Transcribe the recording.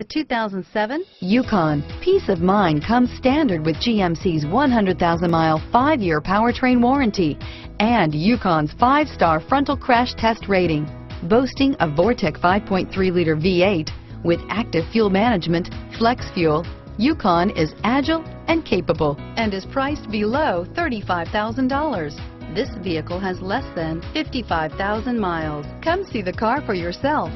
The 2007 Yukon. Peace of mind comes standard with GMC's 100,000-mile, 5-year powertrain warranty and Yukon's 5-star frontal crash test rating. Boasting a Vortec 5.3-liter V8 with active fuel management, flex fuel, Yukon is agile and capable and is priced below $35,000. This vehicle has less than 55,000 miles. Come see the car for yourself.